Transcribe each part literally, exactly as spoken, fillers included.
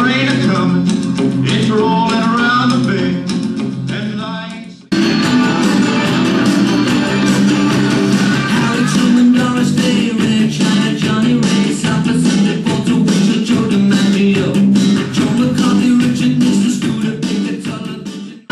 train a comin', it's rollin' around the bend. And I Alex Truman, Doris Day, Red China, Johnny Ray, Southwest Sunday, Walter Winchell, Joe DiMaggio, Joe McCarthy, Richard Nixon, Scooter, Pickett, television.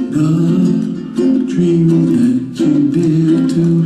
The dream that you did to